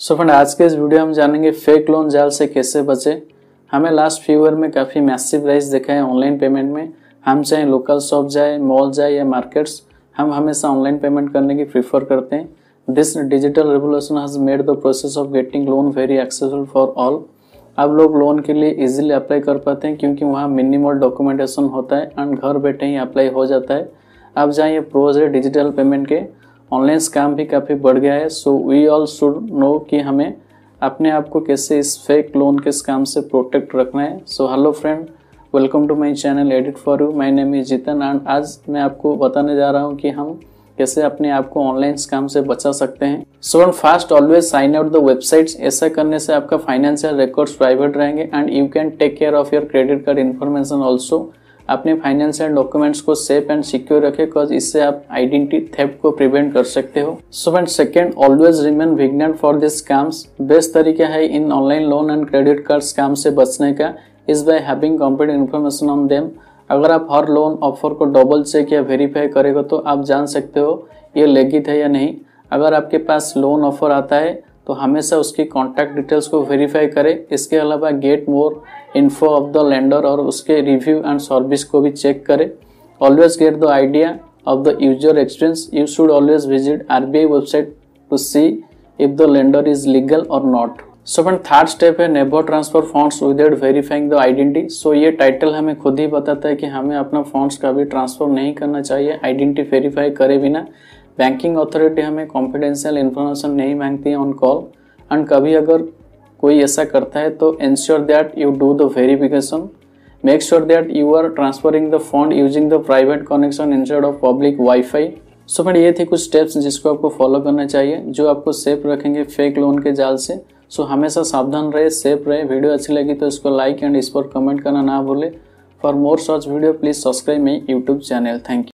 So friend आज के इस वीडियो हम जानेंगे फेक लोन जाल से कैसे बचें। हमें लास्ट फ्यू ईयर में काफ़ी मैसिव राइज देखा है ऑनलाइन पेमेंट में। हम चाहे लोकल शॉप जाए, मॉल जाए या मार्केट्स, हम हमेशा ऑनलाइन पेमेंट करने की प्रीफर करते हैं। This digital revolution has made the process of getting loan very accessible for all. अब लोग लोन के लिए इजीली अप्लाई कर पाते हैं क्योंकि वहाँ मिनिमल डॉक्यूमेंटेशन होता है एंड घर बैठे ही अप्लाई हो जाता है। अब जहाँ ये प्रोज है डिजिटल पेमेंट के, ऑनलाइन स्कैम भी काफ़ी बढ़ गया है। So we all should know कि हमें अपने आप को कैसे इस फेक लोन के स्कैम से प्रोटेक्ट रखना है। So hello friend, welcome to my channel edit for you. My name is Jitan and आज मैं आपको बताने जा रहा हूं कि हम कैसे अपने आप को ऑनलाइन स्कैम से बचा सकते हैं। So and first always sign out the websites. ऐसा करने से आपका फाइनेंशियल रिकॉर्ड्स प्राइवेट रहेंगे and you can take care of your credit card information also. अपने फाइनेंशियल डॉक्यूमेंट्स को सेफ एंड सिक्योर रखें बिकॉज इससे आप आइडेंटिटी थेफ्ट को प्रिवेंट कर सकते हो। So and second always remain vigilant for this scams. Best तरीका है इन online loan and credit card scam से बचने का is by having complete information on them. अगर आप हर लोन ऑफर को डबल चेक या वेरीफाई करेगा तो आप जान सकते हो ये लेगिट है या नहीं। अगर आपके पास लोन ऑफर आता है तो हमेशा उसकी कॉन्टैक्ट डिटेल्स को वेरीफाई करें। इसके अलावा get more info of the lender और उसके रिव्यू एंड सर्विस को भी चेक करें। Always get the idea of the user experience. You should always visit RBI website to see if the lender is legal और not. So friend third step है never transfer funds without verifying the identity. So ये title हमें खुद ही बताता है कि हमें अपना फंड्स कभी ट्रांसफर नहीं करना चाहिए आइडेंटिटी वेरीफाई करे बिना। बैंकिंग अथॉरिटी हमें कॉन्फिडेंशियल इन्फॉर्मेशन नहीं मांगती है ऑन कॉल एंड कभी अगर कोई ऐसा करता है तो ensure that you do the verification. Make sure that you are transferring the fund using the private connection instead of public wifi. So friend ये थे कुछ स्टेप्स जिसको आपको फॉलो करना चाहिए जो आपको सेफ रखेंगे फेक लोन के जाल से। सो हमेशा सावधान रहे, सेफ रहे। वीडियो अच्छी लगी तो इसको लाइक एंड इस पर कमेंट करना ना भूले। For more such video please subscribe my YouTube channel. Thank you.